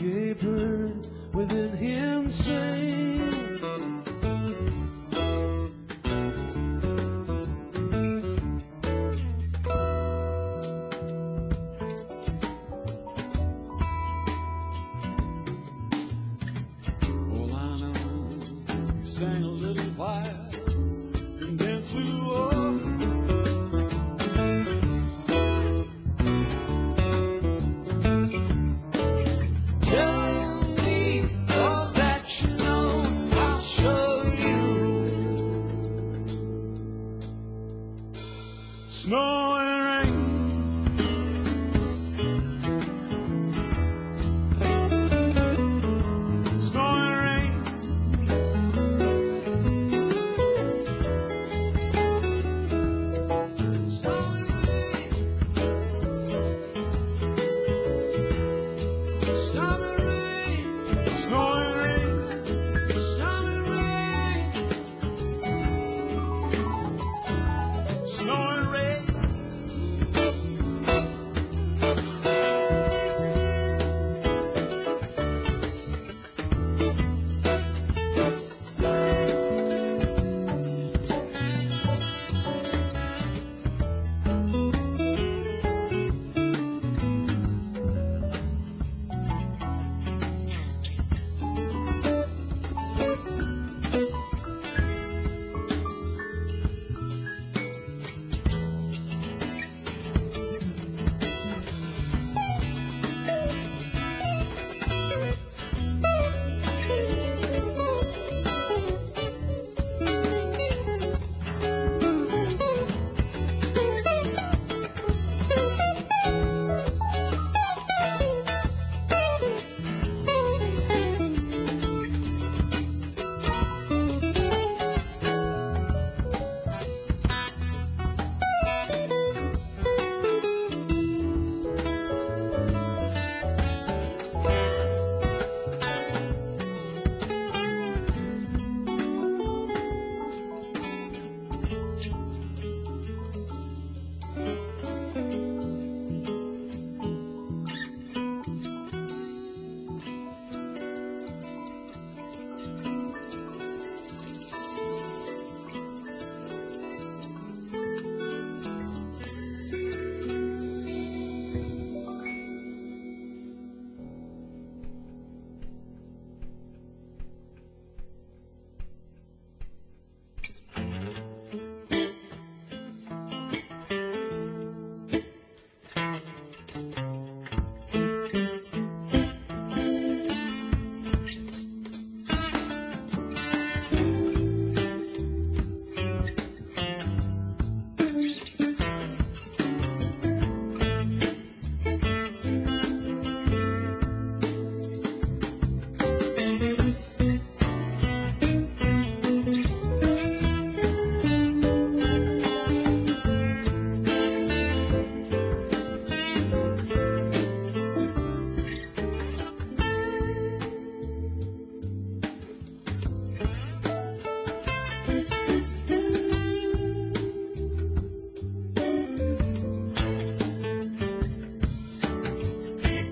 A bird within him sang. Well, I know he sang a little while and then flew off.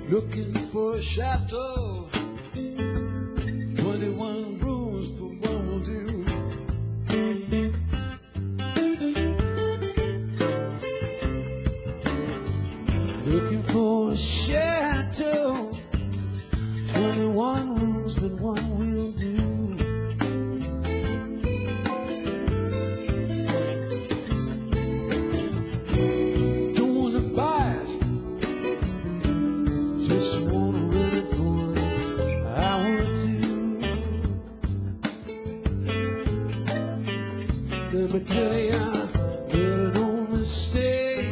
Looking for a chateau, 21 rooms for one deal. Looking for a chateau, 21 rooms but one will do. Doing the five. just wanna run it for an hour or two. Let me tell you, I made no mistake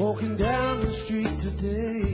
walking down the street today.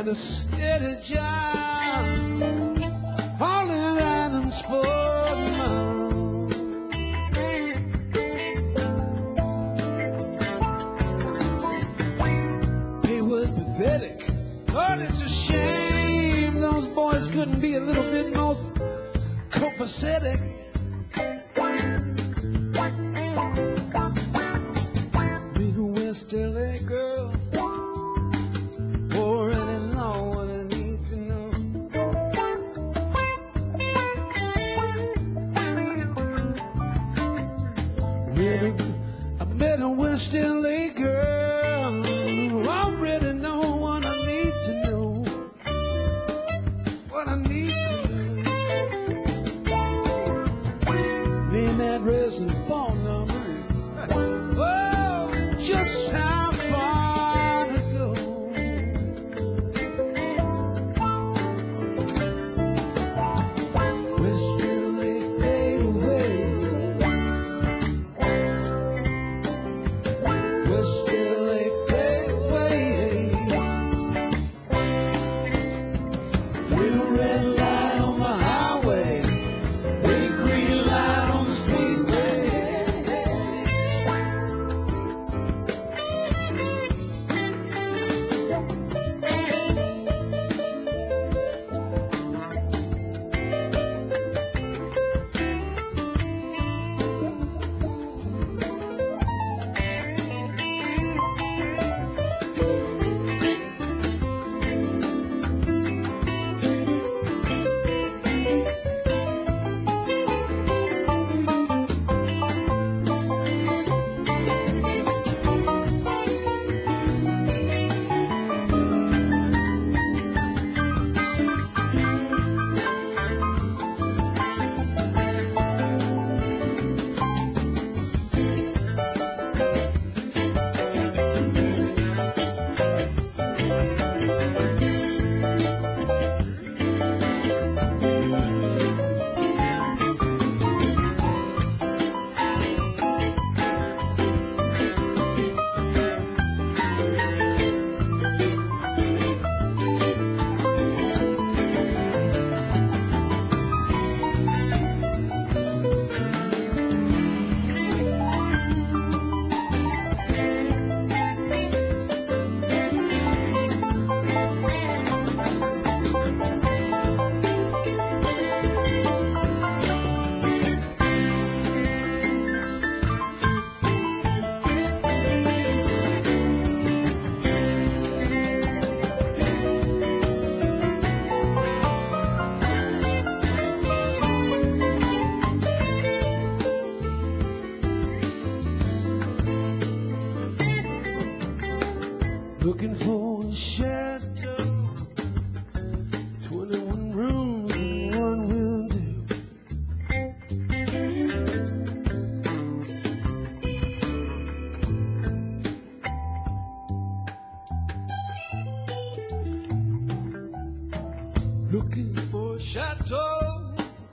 A steady job, hauling items for the mound. Pay was pathetic, but it's a shame those boys couldn't be a little bit more copacetic. Midwest LA girl, looking for a shelter. 21 rooms and one will do. Looking for a chateau.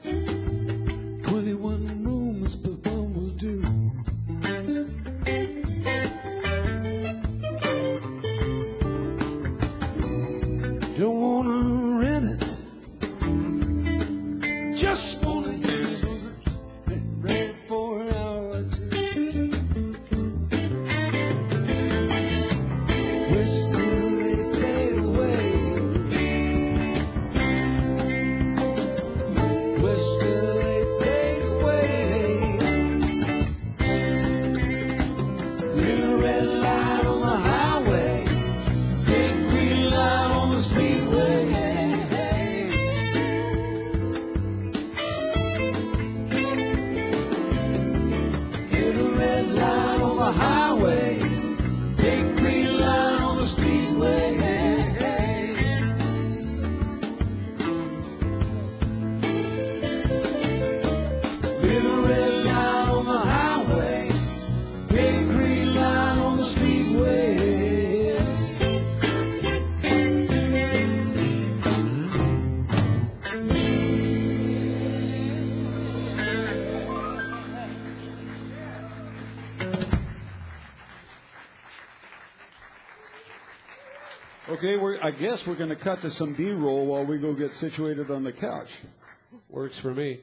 21 rooms but one will do. Don't wanna rent it, just wanna use it and rent for an hour or two. Western they fade away. Western they fade away. Little red line on the highway, big green line on the street. Okay, I guess we're going to cut to some B-roll while we go get situated on the couch. Works for me.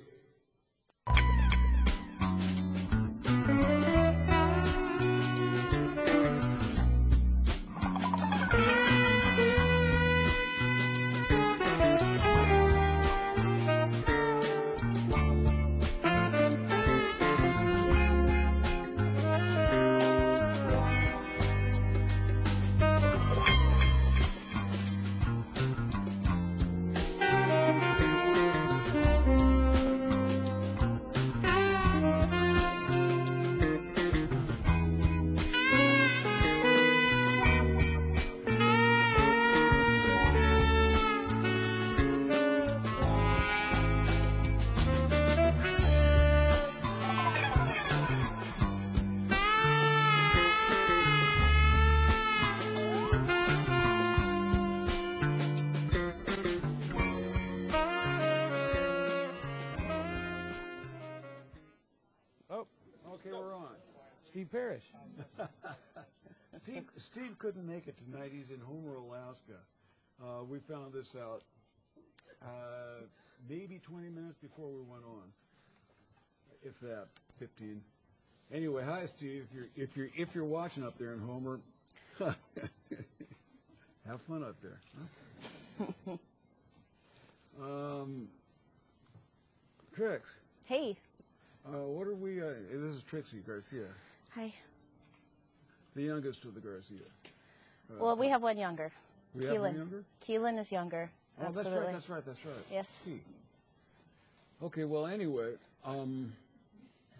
Steve Parrish. Steve couldn't make it tonight. He's in Homer, Alaska. We found this out maybe 20 minutes before we went on, if that, 15. Anyway, hi Steve. If you're watching up there in Homer, have fun up there. Huh? Trix. Hey. What are we? This is Trixie Garcia. Hi. The youngest of the Garcia. Well, we have one younger. We have one younger? Keelan is younger. Oh, absolutely. That's right. Yes. He. Okay, well, anyway,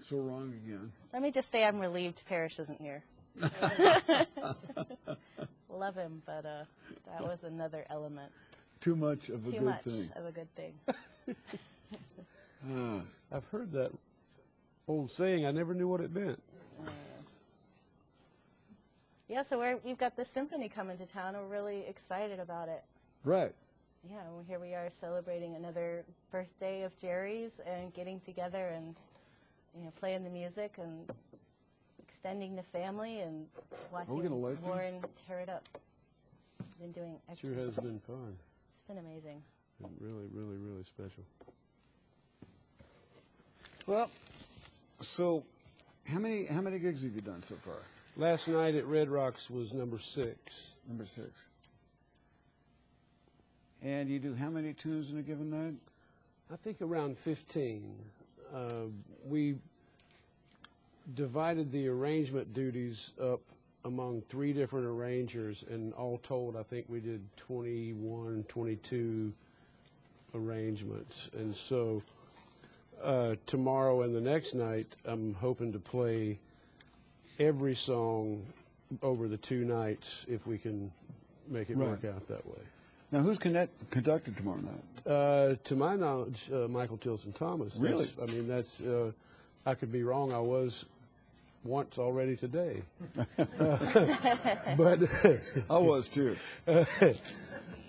so wrong again. Let me just say I'm relieved Parrish isn't here. Love him, but that was another element. Too much of a good thing. I've heard that old saying. I never knew what it meant. Yeah, so we've got this symphony coming to town. We're really excited about it. Right. Yeah, well, here we are celebrating another birthday of Jerry's and getting together and, you know, playing the music and extending the family and watching Warren tear it up. It's been doing excellent. Sure has been fun. It's been amazing. Been really, really, really special. Well, so how many gigs have you done so far? Last night at Red Rocks was number 6. Number 6. And you do how many tunes in a given night? I think around 15. We divided the arrangement duties up among 3 different arrangers, and all told, I think we did 21, 22 arrangements, and so. Tomorrow and the next night, I'm hoping to play every song over the 2 nights if we can make it work out that way. Now, who's conducted tomorrow night? To my knowledge, Michael Tilson Thomas. Really? I mean, that's, I could be wrong. I was once already today. But I was, too.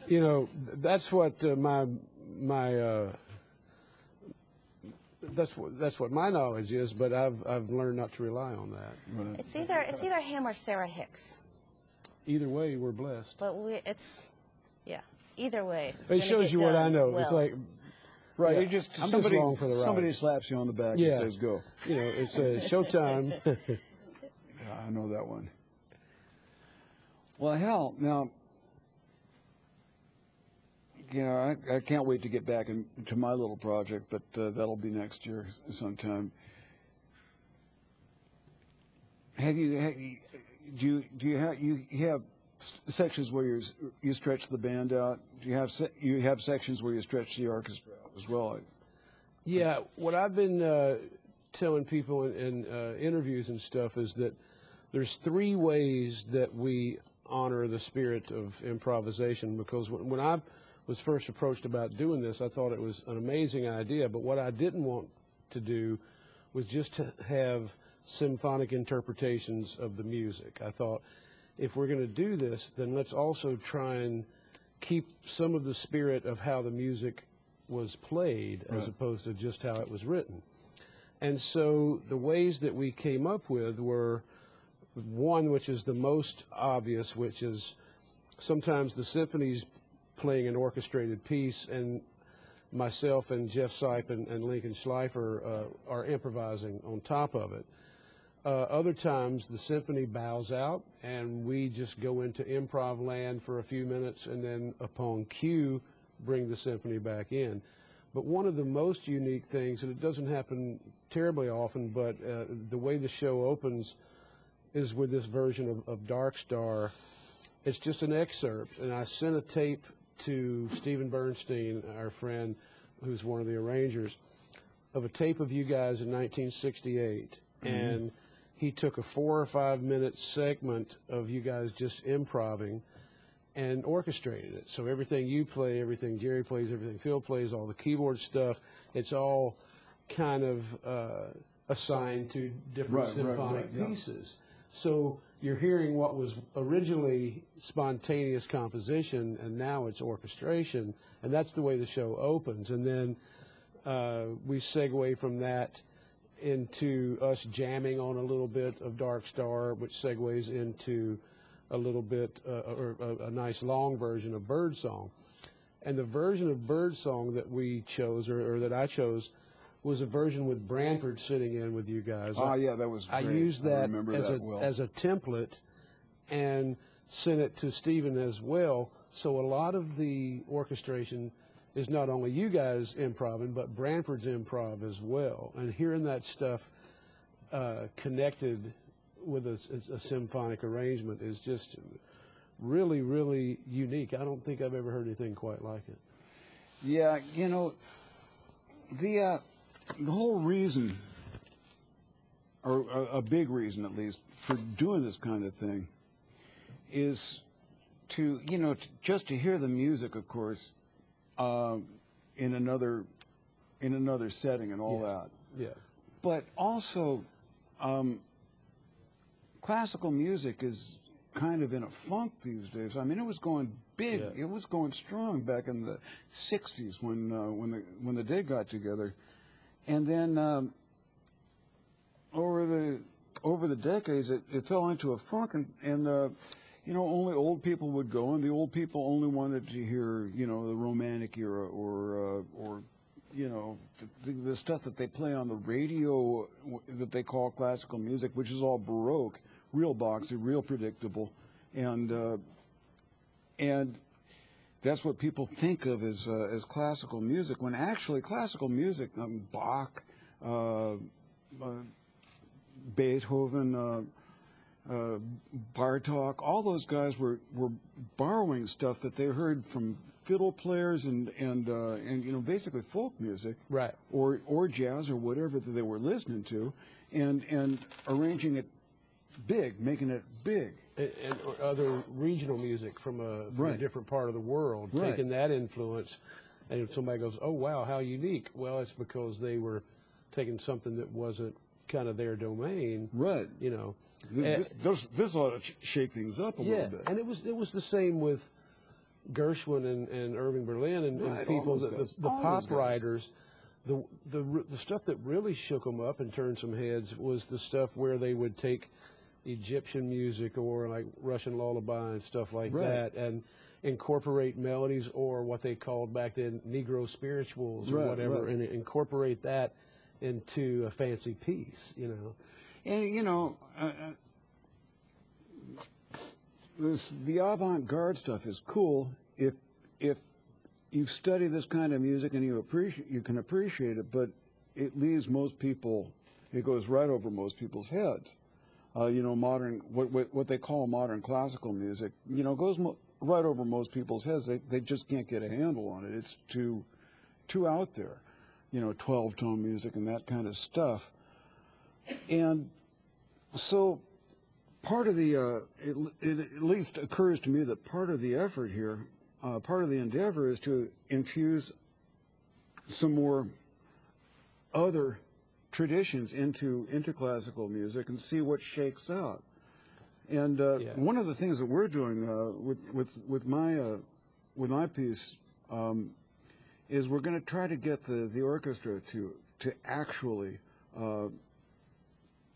You know, that's what that's what my knowledge is, but I've learned not to rely on that. Right. It's either him or Sarah Hicks. Either way, we're blessed. But yeah. Either way, it shows you what I know. Well. It's like, right? Yeah. You just somebody slaps you on the back and says, "Go." You know, it's showtime. Yeah, I know that one. Well, hell, now. You know, I can't wait to get back into my little project, but that'll be next year sometime. Do you have sections where you stretch the band out? Do you have sections where you stretch the orchestra out as well? Yeah, what I've been telling people in interviews and stuff is that there's three ways that we honor the spirit of improvisation, because when I was first approached about doing this, I thought it was an amazing idea, but what I didn't want to do was just to have symphonic interpretations of the music. I thought, if we're going to do this, then let's also try and keep some of the spirit of how the music was played as opposed to just how it was written. And so the ways that we came up with were one, which is the most obvious, which is sometimes the symphonies playing an orchestrated piece, and myself and Jeff Sipe and Lincoln Schleifer are improvising on top of it. Other times the symphony bows out and we just go into improv land for a few minutes and then upon cue bring the symphony back in. But one of the most unique things, and it doesn't happen terribly often, but the way the show opens is with this version of Dark Star. It's just an excerpt, and I sent a tape to Stephen Bernstein, our friend, who's one of the arrangers, of a tape of you guys in 1968, and he took a 4 or 5 minute segment of you guys just improvising and orchestrated it. So everything you play, everything Jerry plays, everything Phil plays, all the keyboard stuff, it's all kind of assigned to different symphonic pieces. So you're hearing what was originally spontaneous composition, and now it's orchestration, and that's the way the show opens. And then we segue from that into us jamming on a little bit of Dark Star, which segues into a little bit, or a nice long version of Bird Song. And the version of Bird Song that we chose, or that I chose, was a version with Branford sitting in with you guys. Oh, yeah, that was great. I used that as a template and sent it to Stephen as well. So a lot of the orchestration is not only you guys improvising, but Branford's improv as well. And hearing that stuff connected with a symphonic arrangement is just really, really unique. I don't think I've ever heard anything quite like it. Yeah, you know, the whole reason, or a big reason at least, for doing this kind of thing is to, you know, just to hear the music, of course, in another setting and all that. Yeah. But also, classical music is kind of in a funk these days. I mean, it was going big. Yeah. It was going strong back in the '60s when the day got together. And then over the decades, it fell into a funk, and you know, only old people would go, and the old people only wanted to hear, you know, the Romantic era or you know, the stuff that they play on the radio that they call classical music, which is all Baroque, real boxy, real predictable, and that's what people think of as classical music, when actually classical music, Bach, Beethoven, Bartók, all those guys were borrowing stuff that they heard from fiddle players and you know, basically folk music, right, or jazz or whatever that they were listening to, and arranging it big, making it big. And other regional music from a different part of the world, taking that influence. And if somebody goes, oh, wow, how unique. Well, it's because they were taking something that wasn't kind of their domain. Right. You know. This ought to shake things up a little bit. And it was the same with Gershwin and Irving Berlin and people, the pop writers. The stuff that really shook them up and turned some heads was the stuff where they would take Egyptian music or like Russian lullaby and stuff like that and incorporate melodies or what they called back then Negro spirituals or whatever and incorporate that into a fancy piece, you know. And, you know, the avant-garde stuff is cool if you study this kind of music and you can appreciate it, but it leaves most people, it goes right over most people's heads. You know, modern, what they call modern classical music, you know, goes right over most people's heads. They just can't get a handle on it. It's too out there, you know, 12-tone music and that kind of stuff. And so part of the, it at least occurs to me that part of the effort here, part of the endeavor is to infuse some more other traditions into classical music and see what shakes out. And one of the things that we're doing with my piece is we're going to try to get the orchestra to actually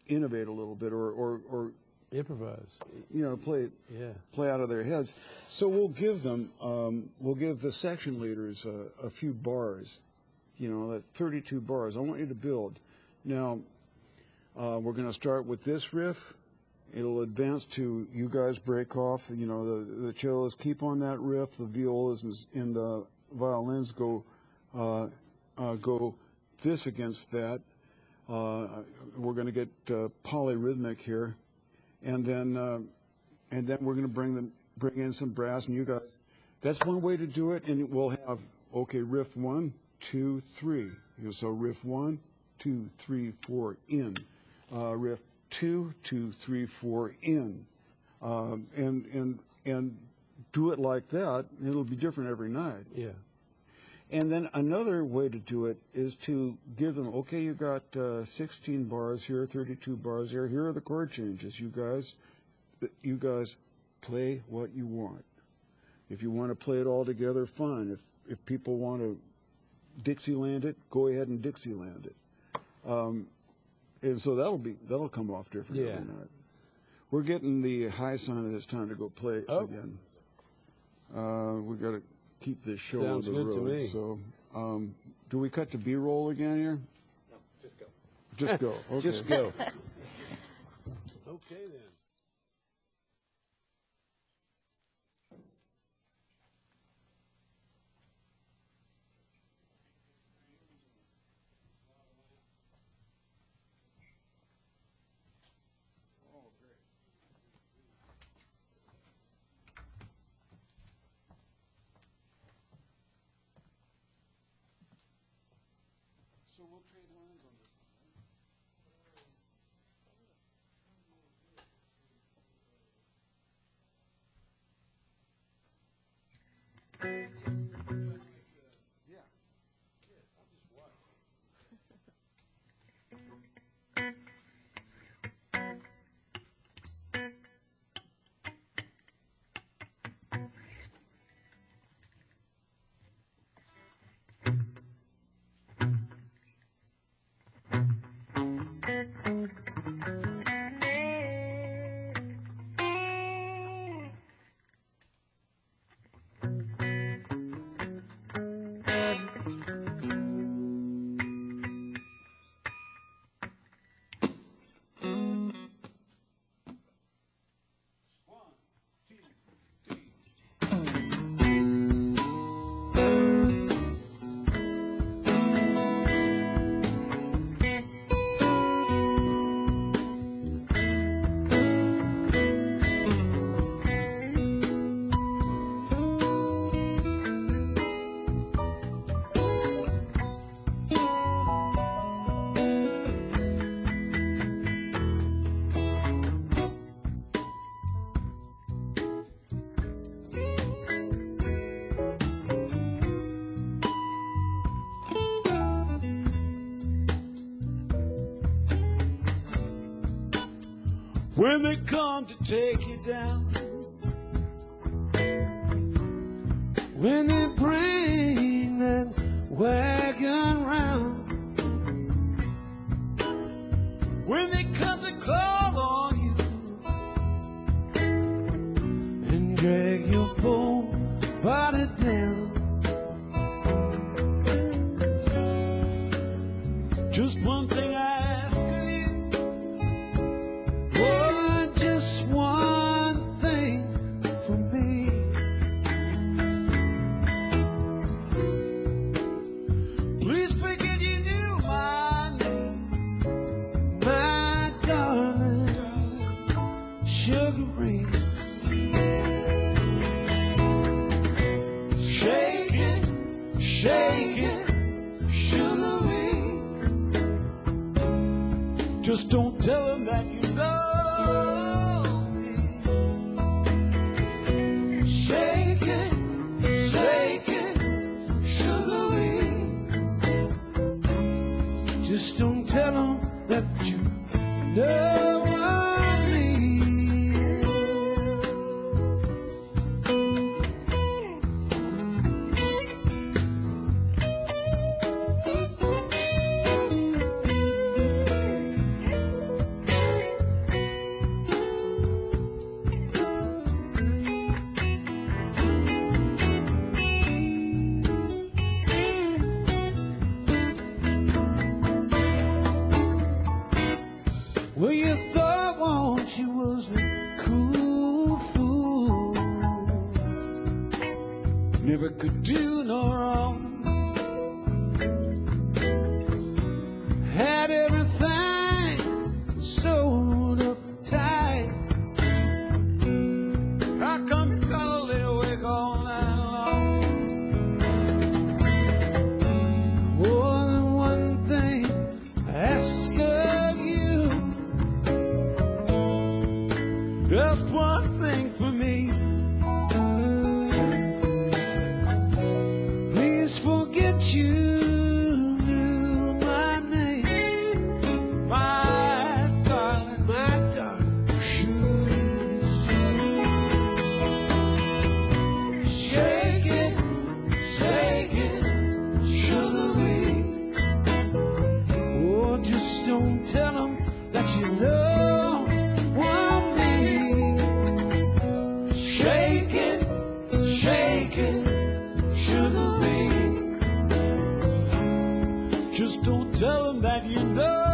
innovate a little bit or improvise. You know, play out of their heads. So we'll give the section leaders a few bars. You know, that's 32 bars. I want you to build. Now, we're going to start with this riff. It'll advance to you guys break off. You know, the cellos keep on that riff. The violas and the violins go this against that. We're going to get polyrhythmic here, and then we're going to bring in some brass. And you guys, that's one way to do it. And we'll have riff 1, 2, 3. So riff 1, 2, 3, 4 in. Riff 2, 2, 3, 4 in, and do it like that. It'll be different every night. Yeah. And then another way to do it is to give them, you got 16 bars here, 32 bars here. Here are the chord changes. You guys play what you want. If you want to play it all together, fine. If people want to Dixieland it, go ahead and Dixieland it. And so that'll come off different every night. We're getting the high sign that it's time to go play again. We've got to keep this show on the road. Sounds good to me. So, do we cut to B-roll again here? No, just go. Just go. Okay. Just go. Okay then. when they come to take you down, when they bring that wagon round, when they come to call on you and drag your poor body down. Just one thing I ask of you, oh, just one thing for me. Please forget you knew my name, my darling, sugary. Shake it, sugary. Just don't tell them that you know me. Shake it, sugary. Just don't tell them that you know me. Well, you thought once you was a cool fool, never could do no wrong, had everything sold up tight. How come you gotta lay awake all night long? More than one thing I ask of you, just one thing for me. Please forget you knew my name, my darling, sure. Shake it, sugary. Oh, just don't tell them that you know. Just don't tell them that you know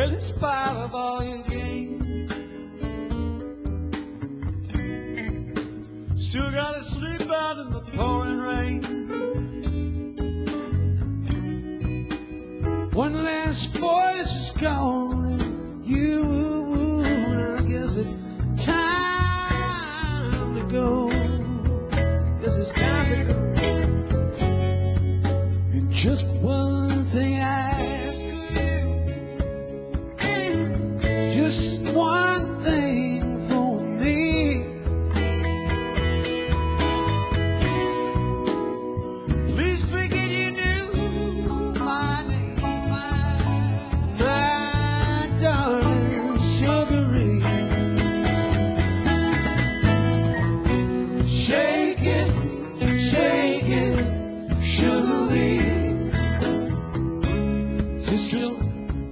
in spite of all your gain, Still gotta sleep out in the pouring rain. One last voice is calling you. I guess it's time to go. Guess it's time to go. And just one thing I ask you, just one thing for me. Please forget you knew my name, my darling sugary. Shake it, shake it, sugary. Still,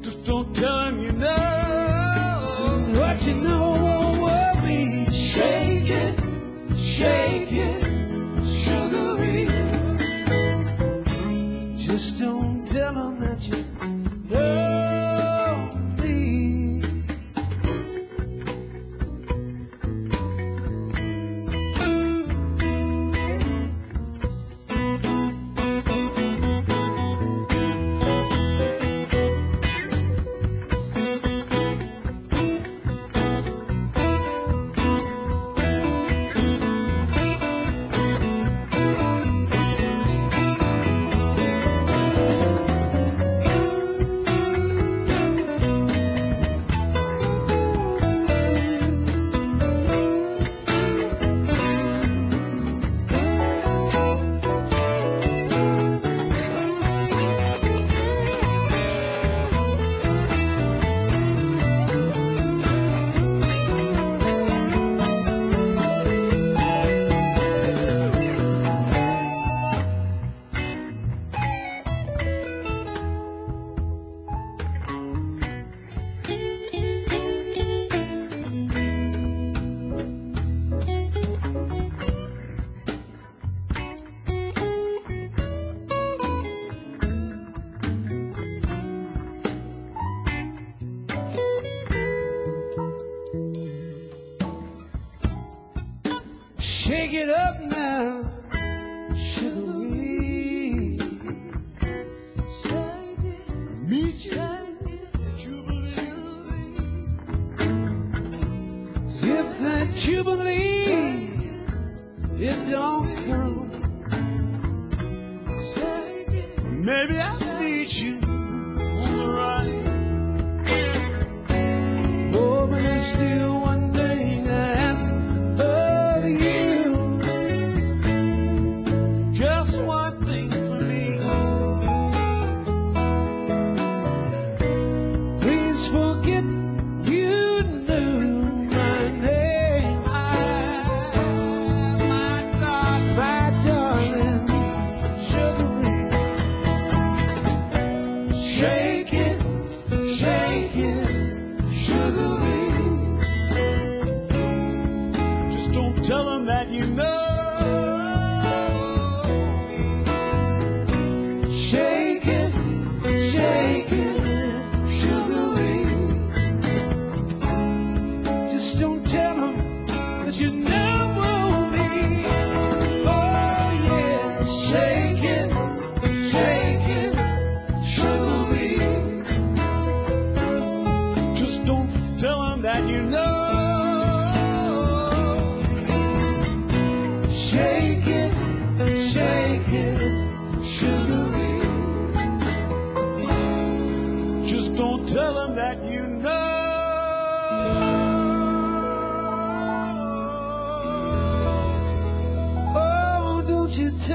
just don't tell him you know what you know won't worry me. Shake it, shake it, sugary. Just don't tell him that you know me. Shake it up now, sugary. Meet you at Jubilee. If that Jubilee, it don't come, maybe I'll meet you on the right. Oh, but there's still one thing I ask of you. Tell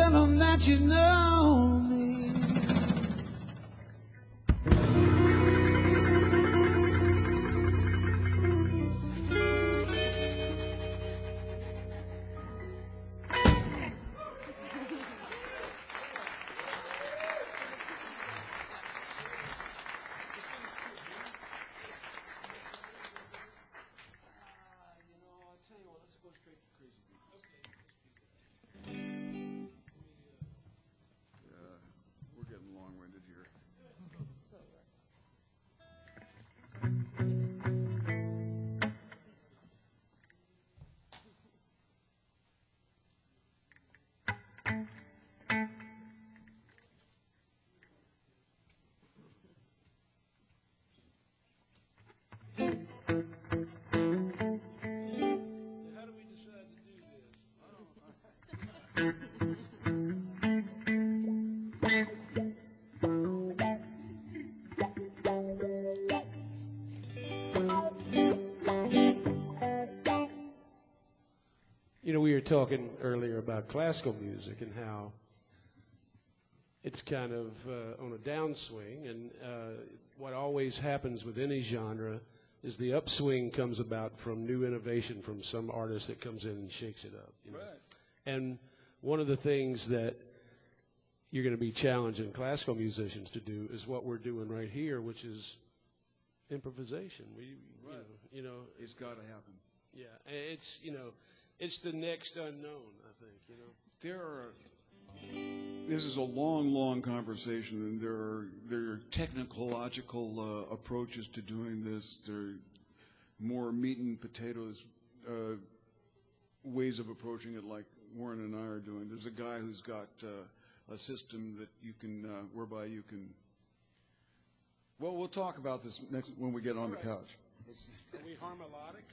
them that you know me. were talking earlier about classical music and how it's kind of on a downswing, and what always happens with any genre is the upswing comes about from new innovation from some artist that comes in and shakes it up. You know? Right. And one of the things that you're going to be challenging classical musicians to do is what we're doing right here, which is improvisation. Right. You know, it's got to happen. Yeah, it's, you know, it's the next unknown, I think, you know. This is a long, long conversation, and there are technological approaches to doing this. There are more meat and potatoes ways of approaching it, like Warren and I are doing. There's a guy who's got a system that you can, whereby you can. Well, we'll talk about this next when we get on the couch. Are we harmonic?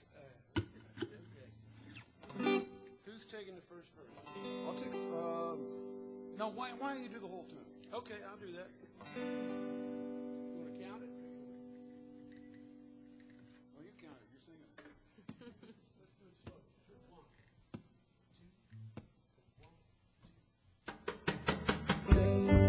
Okay. Who's taking the first verse? I'll take. No, why don't you do the whole tune? Okay, I'll do that. You want to count it? Well, you count it. You're singing it. Let's do it slow. Sure. 1, 2, 1, 2, 1, 2.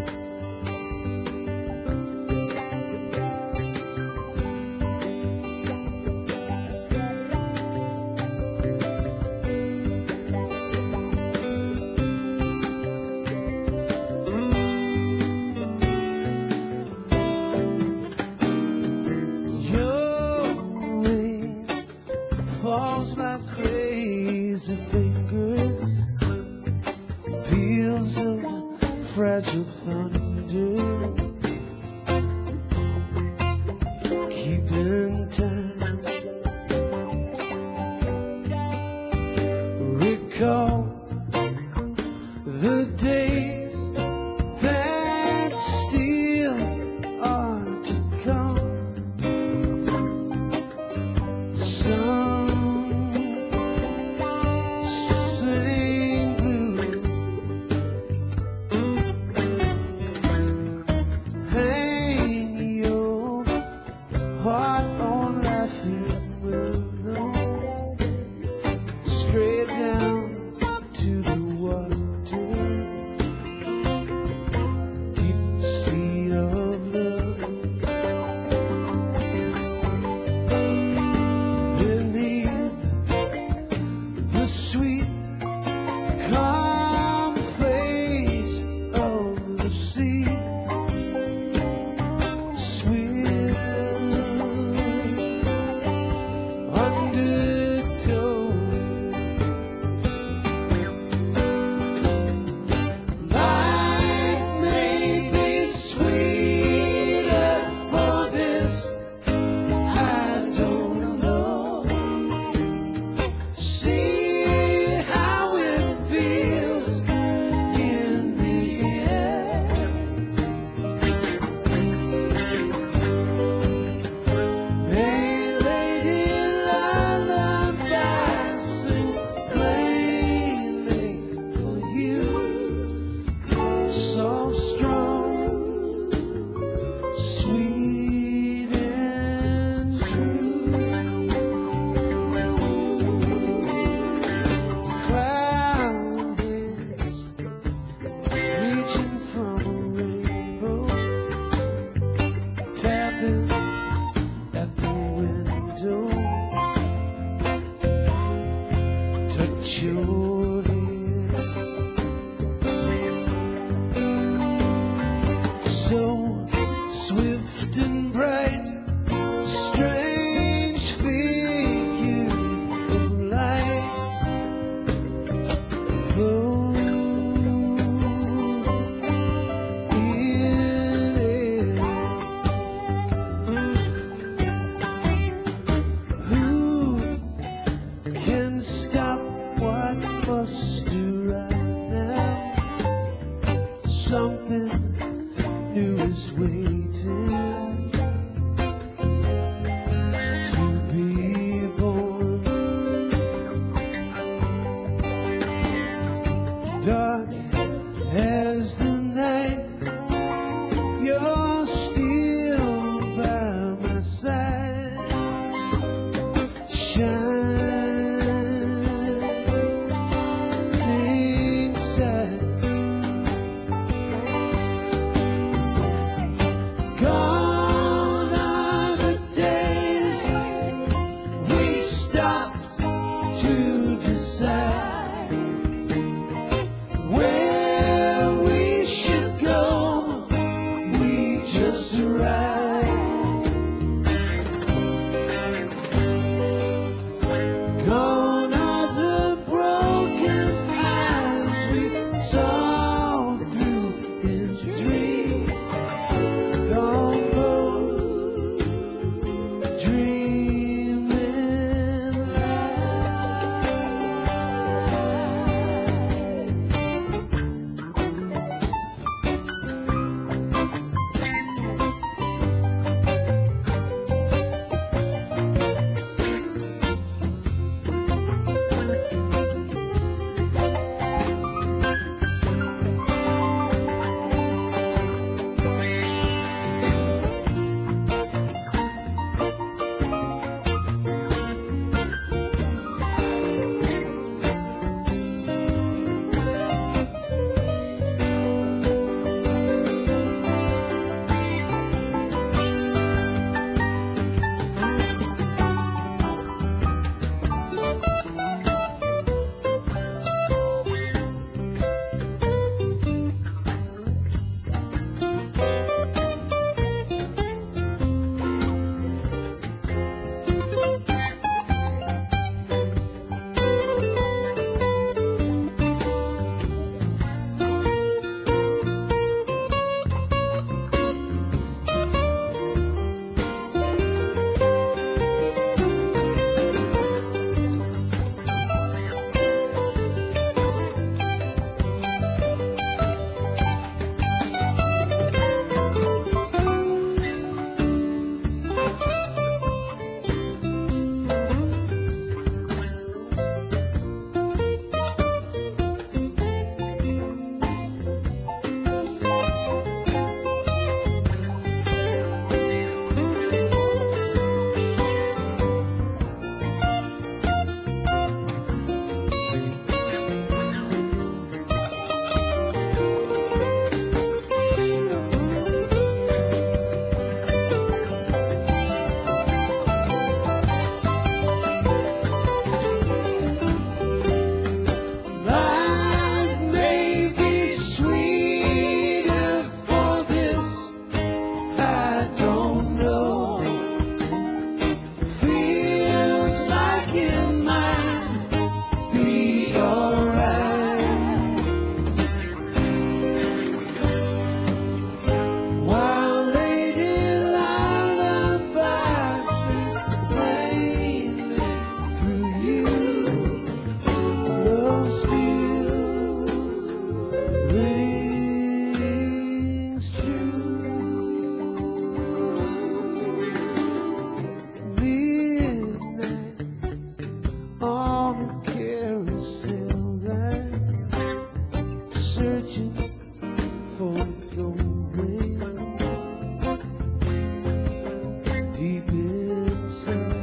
deep inside.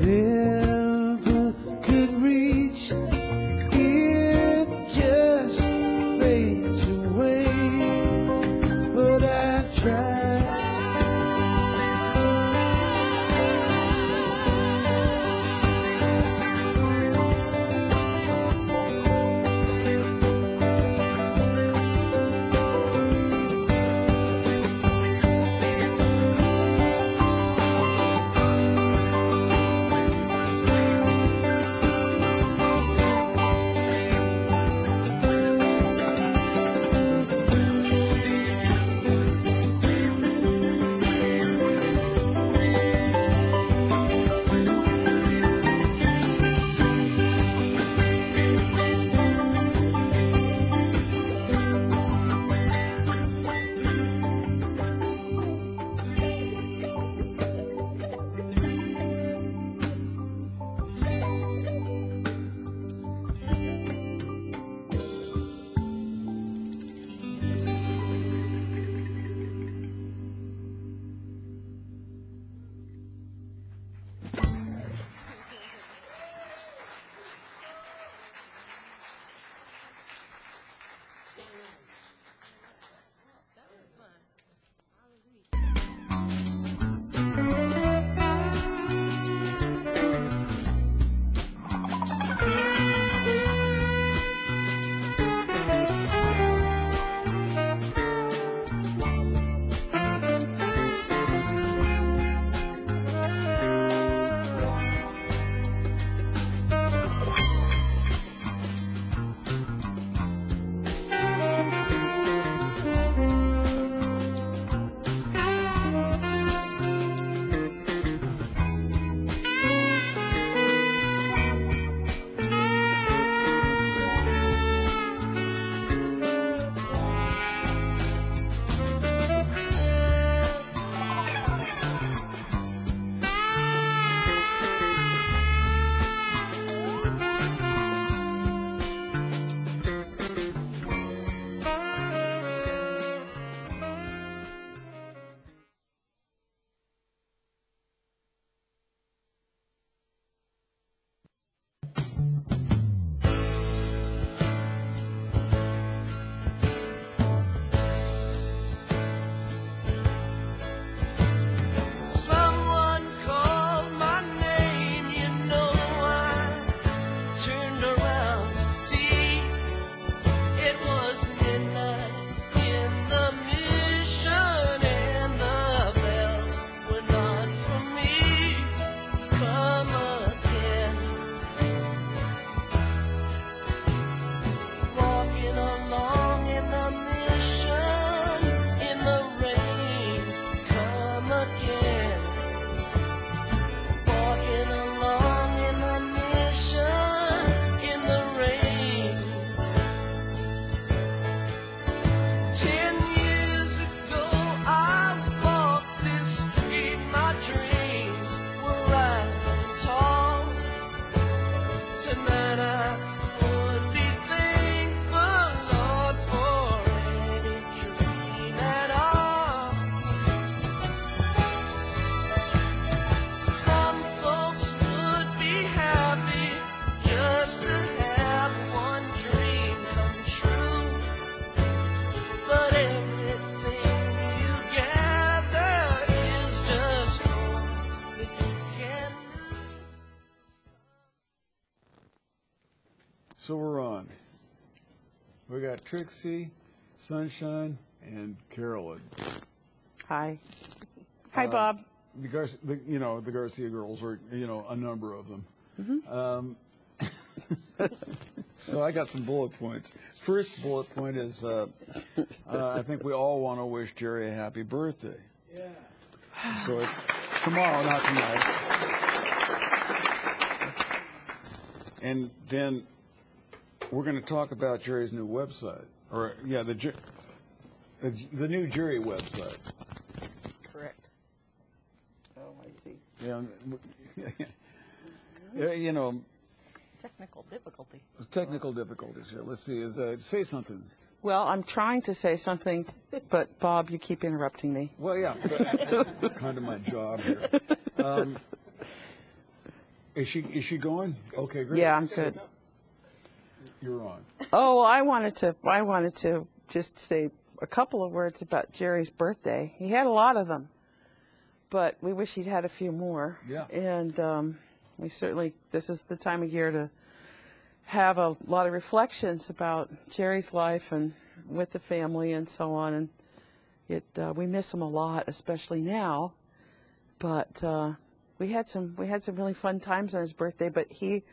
Never could reach it, just fades away. But I Trixie, Sunshine, and Carolyn. Hi. Hi, Bob. The Garcia girls, or, a number of them. Mm-hmm. So I got some bullet points. First bullet point is I think we all want to wish Jerry a happy birthday. Yeah. So it's tomorrow, not tonight. And then we're going to talk about Jerry's new website, or the new Jerry website. Correct. Oh, I see. Yeah, technical difficulty. Technical difficulties here. Let's see. Say something. Well, I'm trying to say something, but Bob, you keep interrupting me. Well, yeah, but kind of my job here. Is she going? Okay, great. Yeah, I'm good. You're on. Oh, I wanted to just say a couple of words about Jerry's birthday. He had a lot of them, but we wish he'd had a few more. Yeah. And we certainly, this is the time of year to have a lot of reflections about Jerry's life and with the family and so on, and we miss him a lot, especially now, but we had some really fun times on his birthday. But he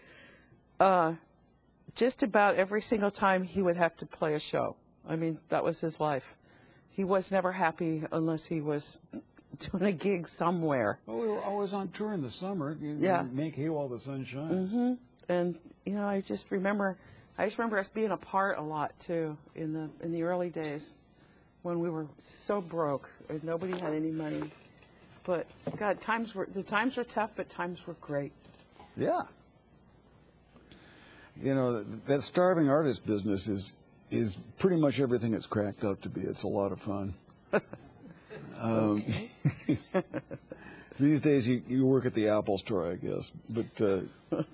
just about every single time he would have to play a show. I mean, that was his life. He was never happy unless he was doing a gig somewhere. Well, we were always on tour in the summer. Yeah, make hay while the sun shines. Mm-hmm. And you know, I just remember us being apart a lot too in the early days, when we were so broke and nobody had any money. But God, the times were tough, but times were great. Yeah. You know, that starving artist business is pretty much everything it's cracked up to be. It's a lot of fun. These days, you work at the Apple Store, I guess, but you know,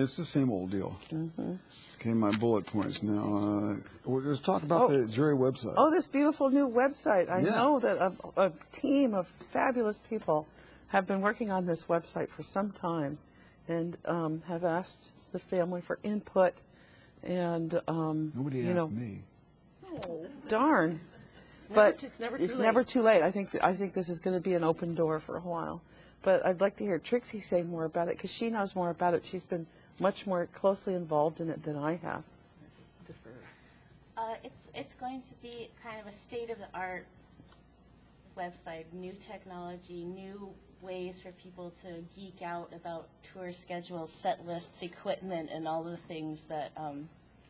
it's the same old deal. Mm-hmm. Okay, my bullet points now. Let's talk about the Jerry website. Oh, this beautiful new website. I know that a team of fabulous people have been working on this website for some time, and have asked the family for input. And nobody asked me. Oh. Darn. But it's never too late. I think this is going to be an open door for a while. But I'd like to hear Trixie say more about it, because she knows more about it. She's been much more closely involved in it than I have. It's going to be kind of a state-of-the-art website, new technology, new ways for people to geek out about tour schedules, set lists, equipment, and all the things that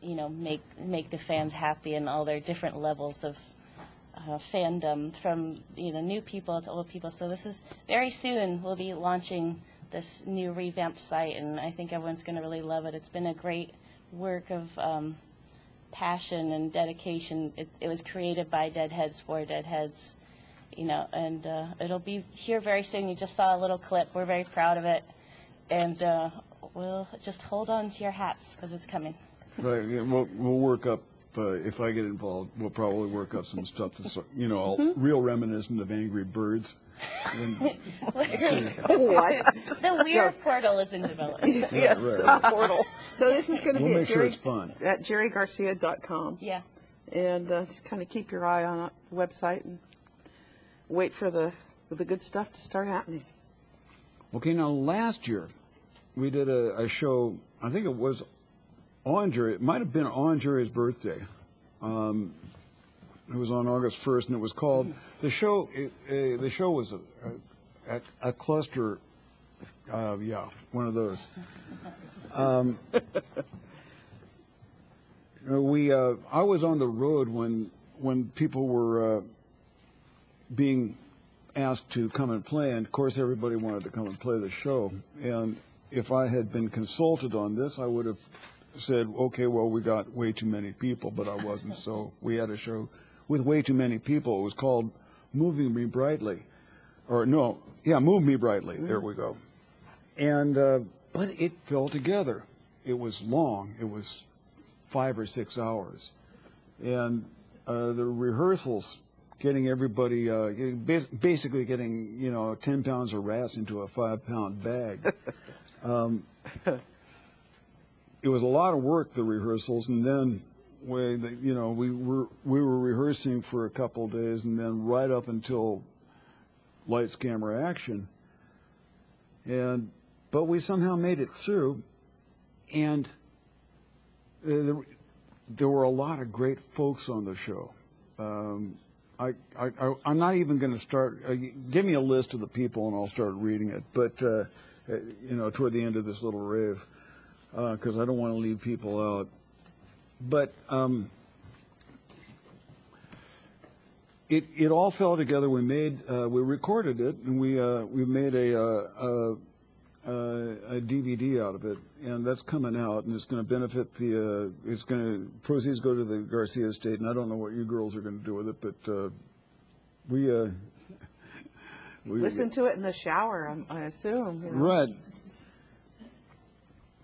you know, make the fans happy, and all their different levels of fandom, from new people to old people. So this is very soon. We'll be launching this new revamped site, and I think everyone's going to really love it. It's been a great work of passion and dedication. It was created by Deadheads for Deadheads, and it'll be here very soon. You just saw a little clip. We're very proud of it, and we'll just hold on to your hats, because it's coming. Right. Yeah, we'll work up. If I get involved, we'll probably work up some stuff that's, real reminiscent of Angry Birds. What? The Weir portal is in development. Yeah, right. Portal. So this is going to be at JerryGarcia.com. Yeah. And just kind of keep your eye on our website and wait for the good stuff to start happening. Okay, now last year we did a show, I think it was on Jerry, it might have been on Jerry's birthday. It was on August 1st, and it was called the show. The show was a cluster, one of those. I was on the road when people were being asked to come and play, and of course everybody wanted to come and play the show. And if I had been consulted on this, I would have said, okay, well, we got way too many people, but I wasn't, so we had a show with way too many people. It was called Move Me Brightly, Move Me Brightly, there we go. And, but it fell together. It was long, it was 5 or 6 hours. And the rehearsals, getting everybody, basically getting, 10 pounds of rats into a 5-pound bag. It was a lot of work, the rehearsals, and then we were rehearsing for a couple of days, and then right up until lights, camera, action. But we somehow made it through, and there were a lot of great folks on the show. I'm not even going to start. Give me a list of the people, and I'll start reading it. But toward the end of this little rave, because I don't want to leave people out. But it all fell together. We recorded it, and we made a a DVD out of it, and that's coming out, and it's going to benefit the. It's going to proceeds go to the Garcia estate, and I don't know what you girls are going to do with it, but we. We listen to it in the shower, I assume. You know. Right.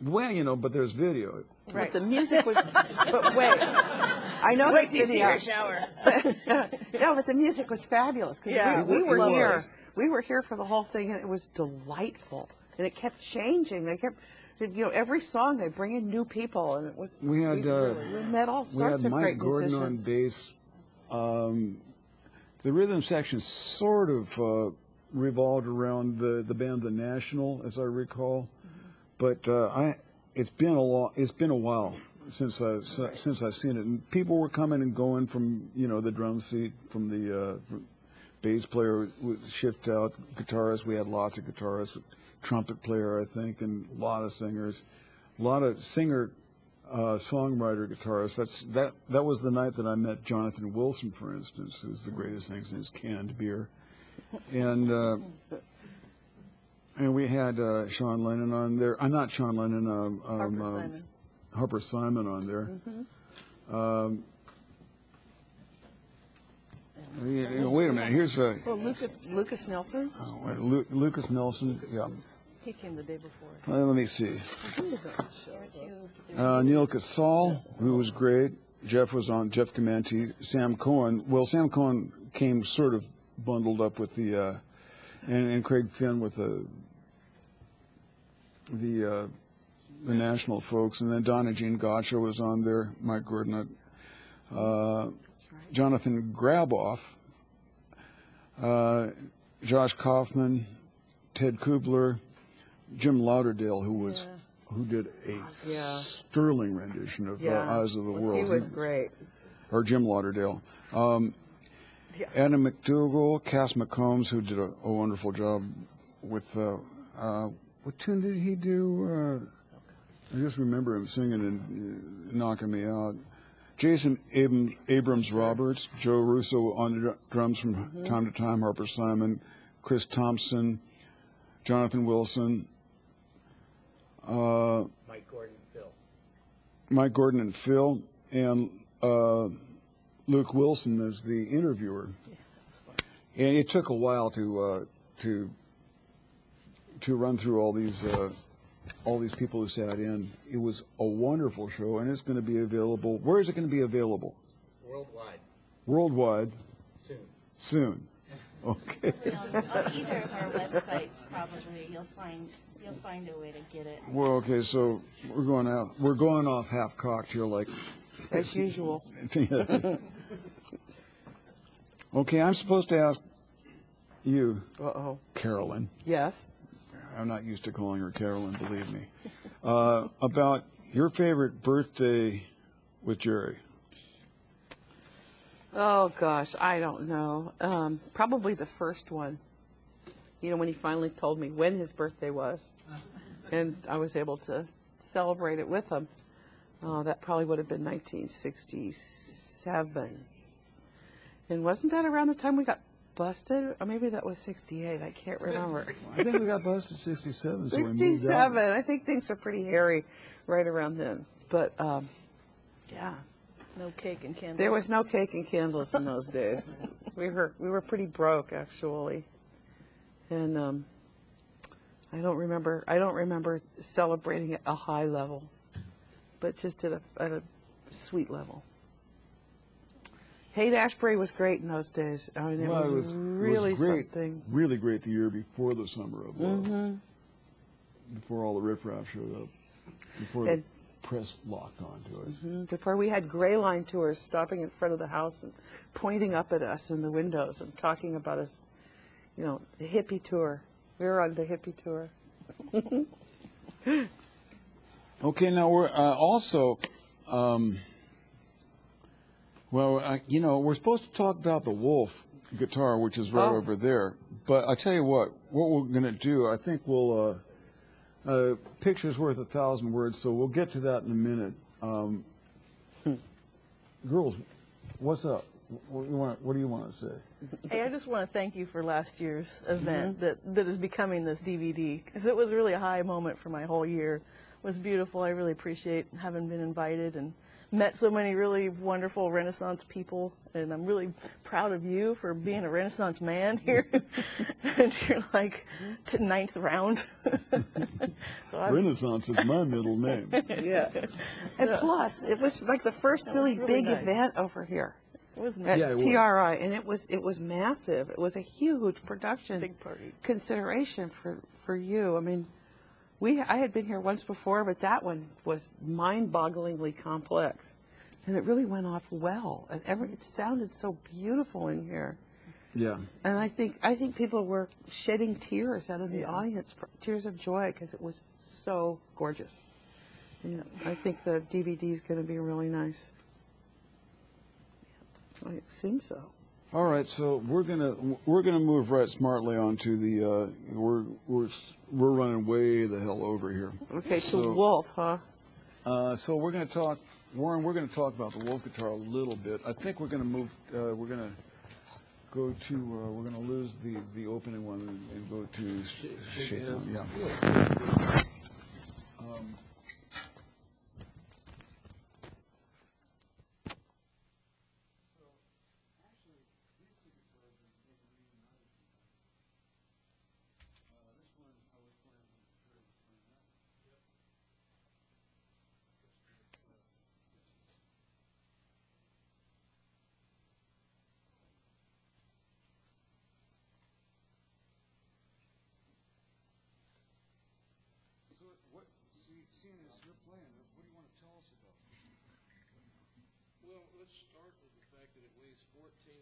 Well, you know, but there's video. Right. But the music was. But wait, I know there's video. Wait, shower. No, but the music was fabulous because yeah, we were here. It. We were here for the whole thing, and it was delightful. And it kept changing. They kept, you know, every song they bring in new people, and it was. We met all sorts of great musicians. We had Mike Gordon on bass. The rhythm section sort of revolved around the band The National, as I recall. But it's been a while since I've seen it, and people were coming and going from, you know, the drum seat, from the bass player would shift out, guitarists. We had lots of guitarists, trumpet player, I think, and a lot of singers, a lot of songwriter, guitarists. That was the night that I met Jonathan Wilson, for instance, who's the greatest thing since canned beer, and. And we had Sean Lennon on there. Not Sean Lennon. Harper Simon on there. Mm-hmm. Wait a minute. Here's a. Well, Lucas Nelson. Oh, wait, Lucas Nelson. Yeah. He came the day before. Let me see. Neil Casal, who was great. Jeff was on. Jeff Comanche. Sam Cohen. Well, Sam Cohen came sort of bundled up with the. And Craig Finn with the National folks, and then Donna Jean Gotcha was on there, Mike Gordon, that's right. Jonathan Graboff, Josh Kaufman, Ted Kubler, Jim Lauderdale, who did a sterling rendition of Eyes of the World. He was great. Or Jim Lauderdale. Yeah. Adam McDougall, Cass McCombs, who did a wonderful job with, what tune did he do? I just remember him singing and knocking me out. Jason Abrams-Roberts, Joe Russo on the drums from time to time, Harper Simon, Chris Thompson, Jonathan Wilson. Mike Gordon and Phil, and... Luke Wilson as the interviewer, and it took a while to run through all these people who sat in. It was a wonderful show, and it's going to be available. Where is it going to be available? Worldwide. Worldwide. Soon. Okay. On either of our websites, probably you'll find a way to get it. Well, okay, so we're going off half cocked here, like. As usual. Okay, I'm supposed to ask you, Carolyn. Yes. I'm not used to calling her Carolyn, believe me. About your favorite birthday with Jerry. Oh, gosh, I don't know. Probably the first one. You know, when he finally told me when his birthday was, and I was able to celebrate it with him. Oh, that probably would have been 1967. And wasn't that around the time we got busted? Or maybe that was 68. I can't remember. I think we got busted 67. 67. So I think things are pretty hairy right around then. But, yeah. No cake and candles. There was no cake and candles in those days. We were pretty broke, actually. And I don't remember celebrating at a high level. But just at a sweet level. Haight-Ashbury was great in those days. I mean, it was really great, something. Really great the year before the Summer of Love. Before all the riffraff showed up. Before the press locked onto it. Before we had Gray Line tours stopping in front of the house and pointing up at us in the windows and talking about us, you know, the hippie tour. We were on the hippie tour. Okay, now we're also, you know, we're supposed to talk about the Wolf guitar, which is right over there. But I tell you what we're going to do, I think we'll, picture's worth 1,000 words, so we'll get to that in a minute. Girls, what's up? What do you want to say? Hey, I just want to thank you for last year's event that is becoming this DVD, because it was really a high moment for my whole year. It was beautiful. I really appreciate having been invited and met so many really wonderful Renaissance people, and I'm really proud of you for being a Renaissance man here. And you're like to ninth round. So Renaissance is my middle name. Yeah. And plus, it was like the first really big nice event over here. It was nice. Yeah, it TRI, was. And it was massive. It was a huge production. Big party. Consideration for you. I mean, I had been here once before, but that one was mind-bogglingly complex, and it really went off well. And it sounded so beautiful in here. Yeah. And I think people were shedding tears out of the audience, tears of joy, because it was so gorgeous. Yeah. I think the DVD is going to be really nice. I assume so. All right, so we're gonna move right smartly on to the we're running way the hell over here. Okay, so Wolf, huh? So we're gonna talk, Warren. We're gonna talk about the Wolf guitar a little bit. I think we're gonna move. We're gonna go to. We're gonna lose the opening one and go to Shakedown. Yeah. As your plan, what do you want to tell us about? Well, let's start with the fact that it weighs 14.5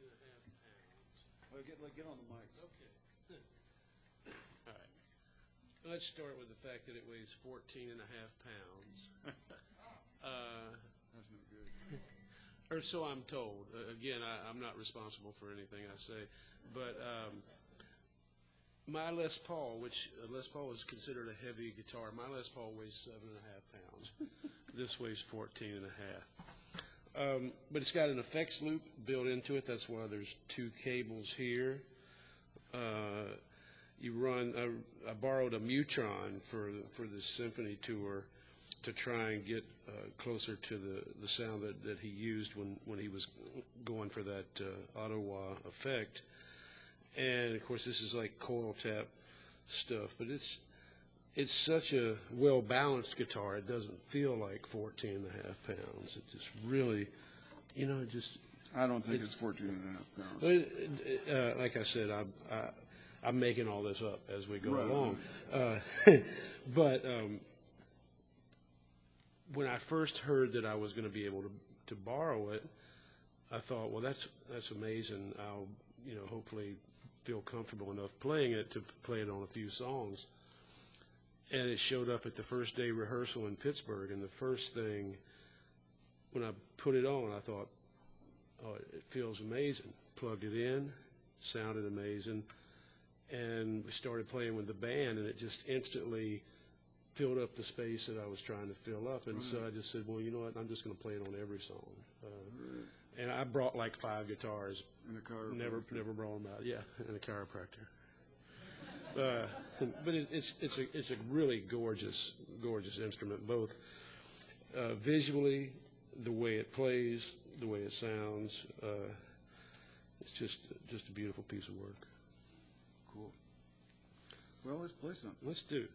pounds. Get on the mics. Okay. All right. Let's start with the fact that it weighs 14.5 pounds. That's not good. Or so I'm told. Again, I'm not responsible for anything I say, but. My Les Paul, which Les Paul is considered a heavy guitar, my Les Paul weighs 7.5 pounds. This weighs 14.5. But it's got an effects loop built into it. That's why there's two cables here. I borrowed a Mutron for this symphony tour to try and get closer to the sound that he used when he was going for that Ottawa effect. And of course, this is like coil tap stuff, but it's such a well balanced guitar. It doesn't feel like 14.5 pounds. It just really, it just. I don't think it's 14.5 pounds. But like I said, I'm making all this up as we go along. But when I first heard that I was going to be able to borrow it, I thought, well, that's amazing. I'll hopefully feel comfortable enough playing it to play it on a few songs. And it showed up at the first day rehearsal in Pittsburgh, and the first thing when I put it on, I thought, oh, it feels amazing. Plugged it in, sounded amazing, and we started playing with the band, and it just instantly filled up the space that I was trying to fill up. And so I just said, well, you know what, I'm just going to play it on every song. And I brought like 5 guitars. And a chiropractor. Never brought them out. Yeah, and a chiropractor. But it's a really gorgeous instrument, both visually, the way it plays, the way it sounds. It's just a beautiful piece of work. Cool. Well, let's play something. Let's do it.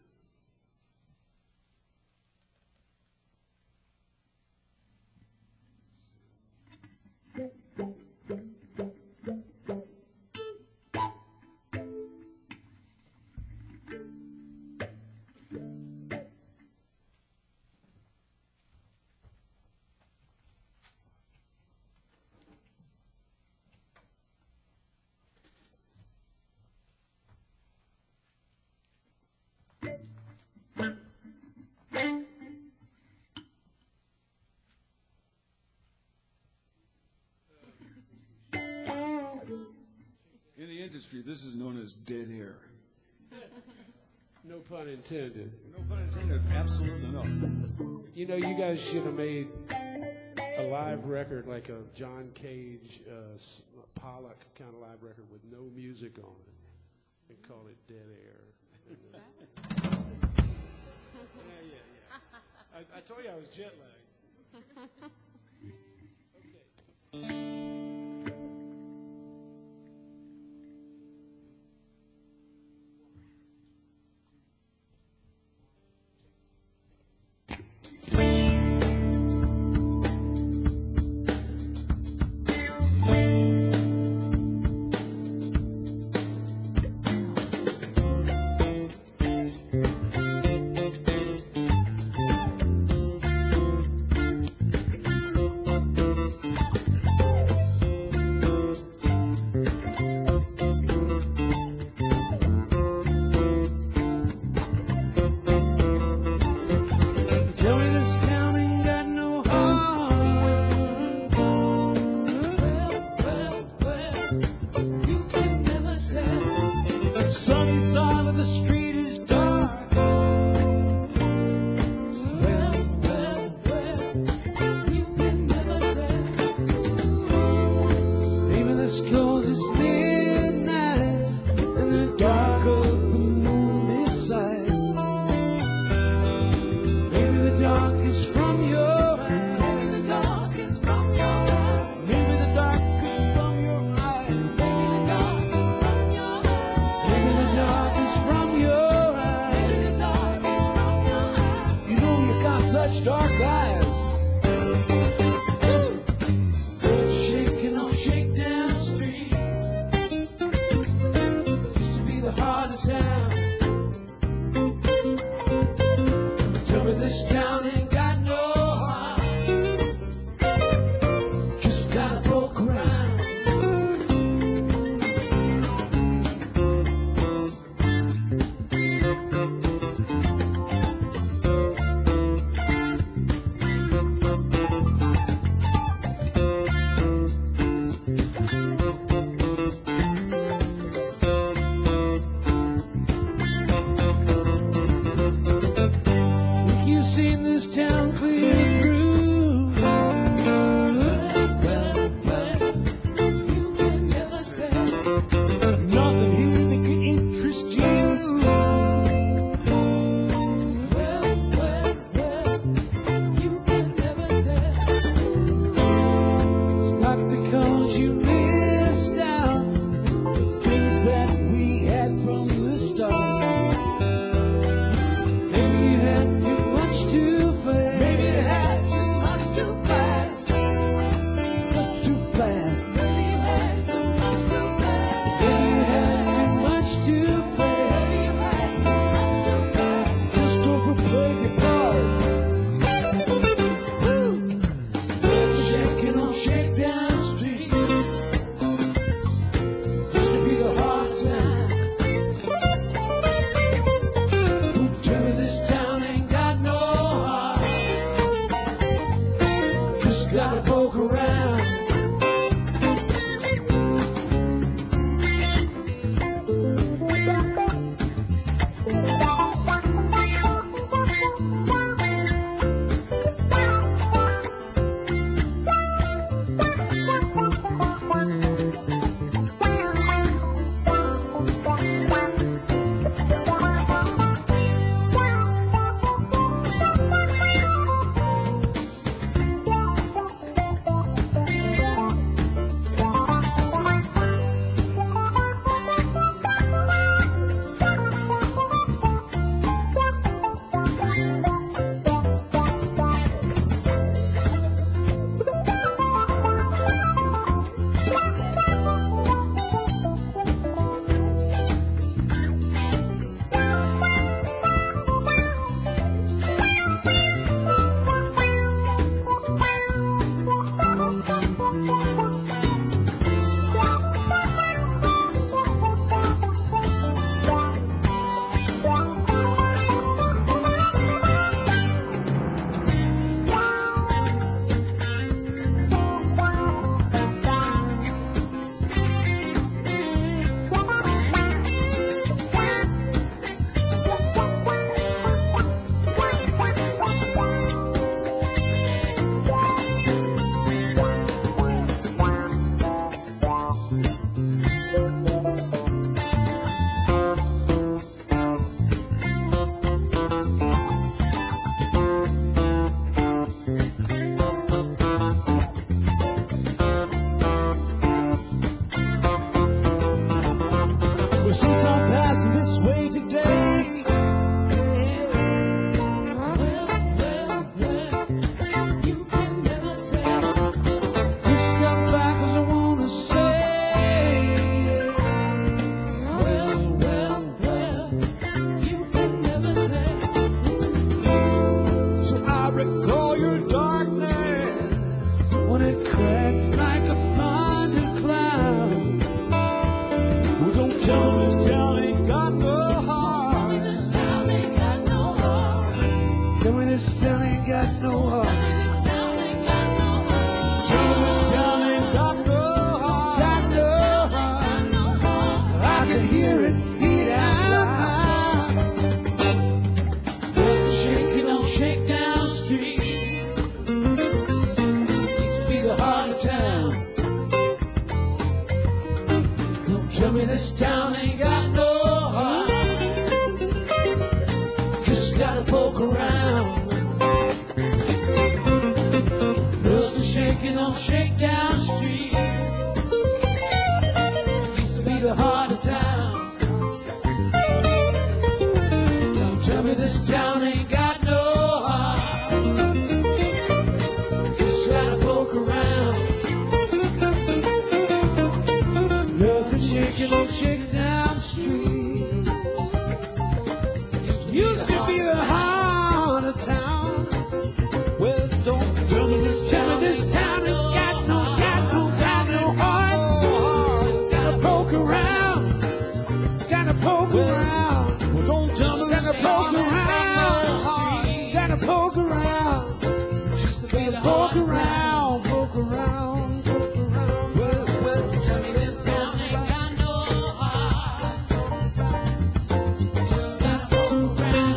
Industry, this is known as dead air. No pun intended. No pun intended. Absolutely not. You guys should have made a live record, like a John Cage, Pollock kind of live record with no music on it, and call it Dead Air. Yeah. I told you I was jet lagged. Okay. Well, since I'm passing this way today, well, you can never tell. You step back as I want to say, well, you can never tell. So I recall your darkness when it cracked like a thundercloud. Well, don't tell me. This town ain't got no heart. This town ain't got no heart. This town ain't got no heart. Got no heart. No heart. I can hear it beat out loud. Shaking on Shakedown Street. Used to be the heart of town. Don't tell me this town ain't got no heart. Just gotta poke around. On Shakedown Street, used to be the heart of town. Don't tell me this town ain't got no heart. Just gotta poke around. Nothing shaking on Shakedown Street. Used to be the heart of town. Well, don't tell me this town. This town ain't got no heart, no heart. Gotta poke around, gotta poke around. Well, don't tell me gotta poke around, gotta poke around. Just to be the poke around, poke around, poke around. Well, tell me this town ain't got no heart. Just gotta poke around.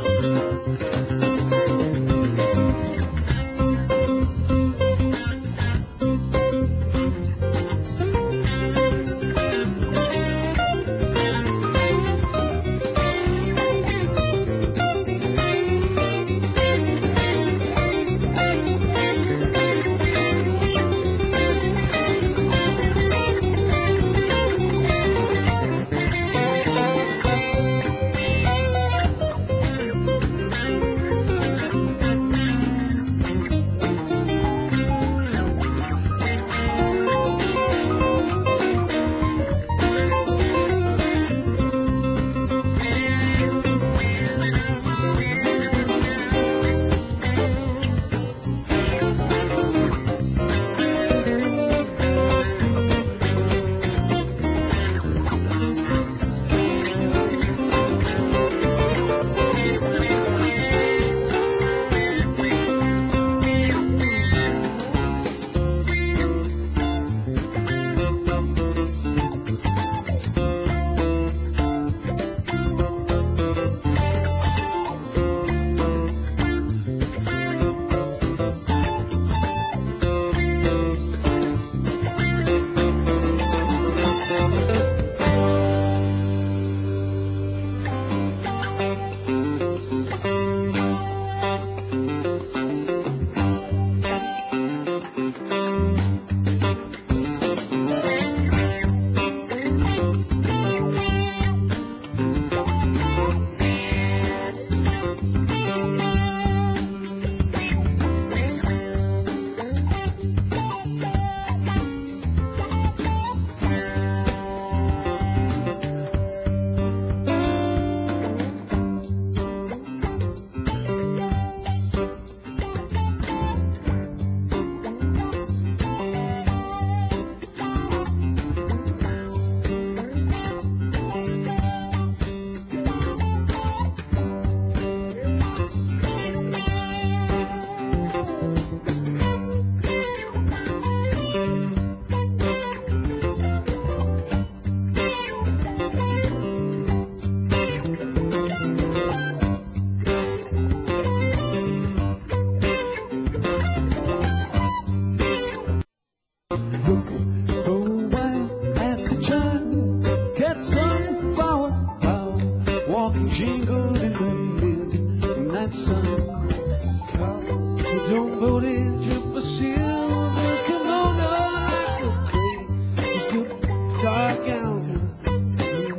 Dark out,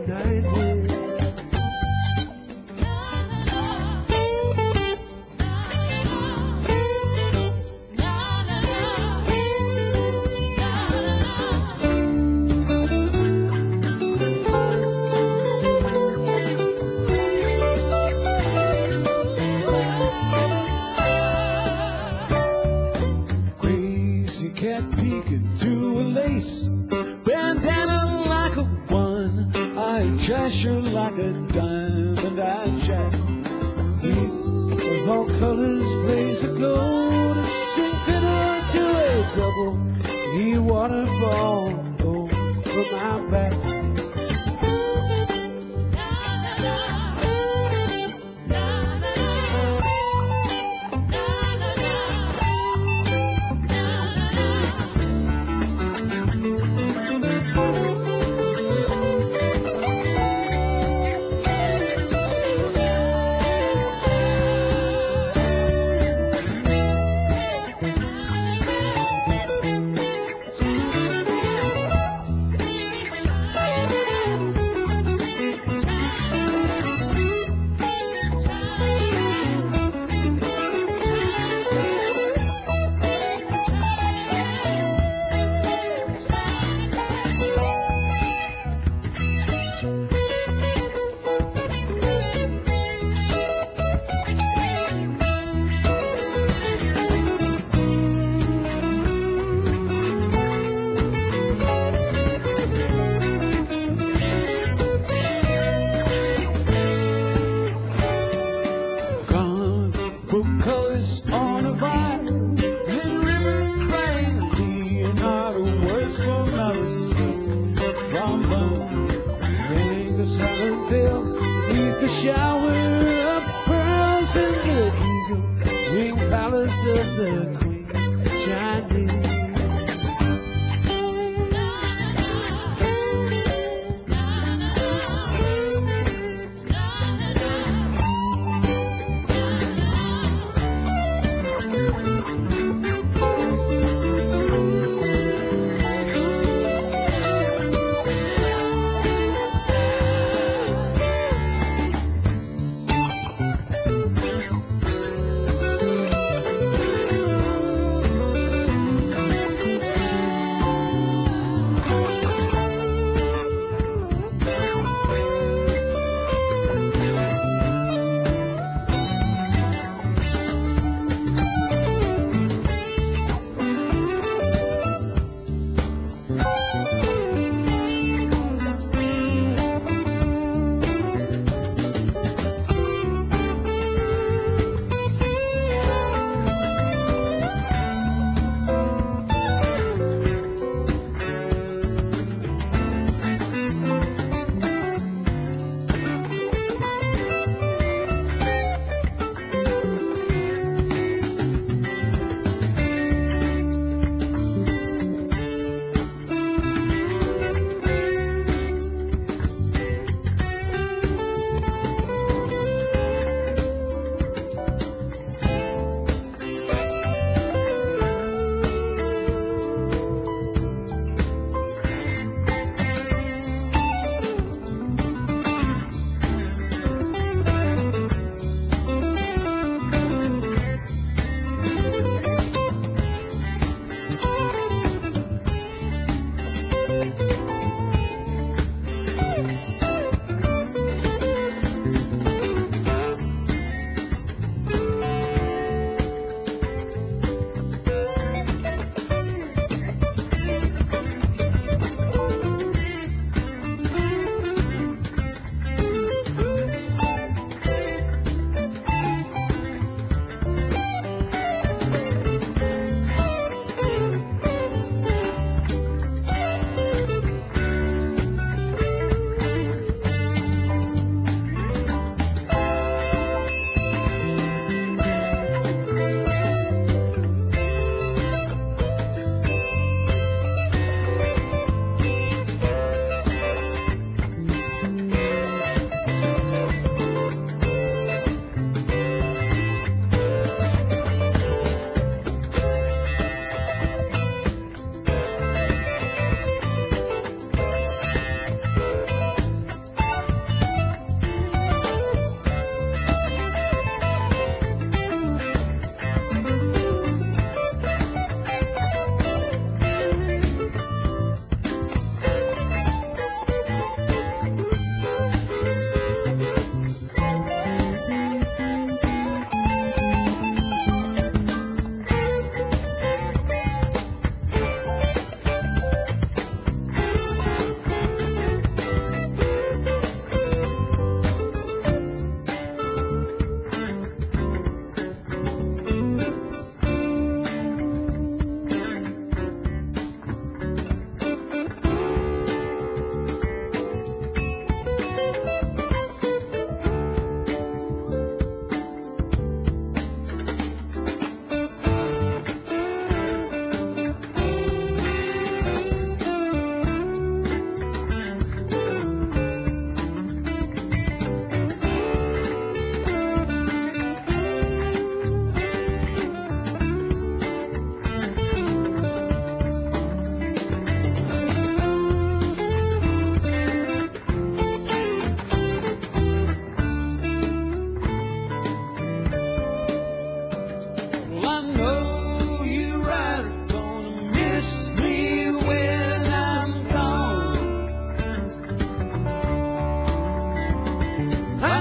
night. I chase you like a diamond, I chase you. Of all colors, blaze of gold, string fiddle to a double E waterfall over my back.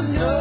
Yes.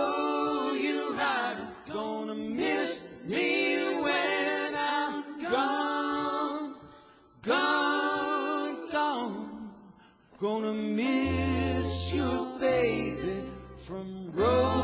know you're not gonna miss me when I'm gone, gone, gone. Gonna miss you, baby, from road.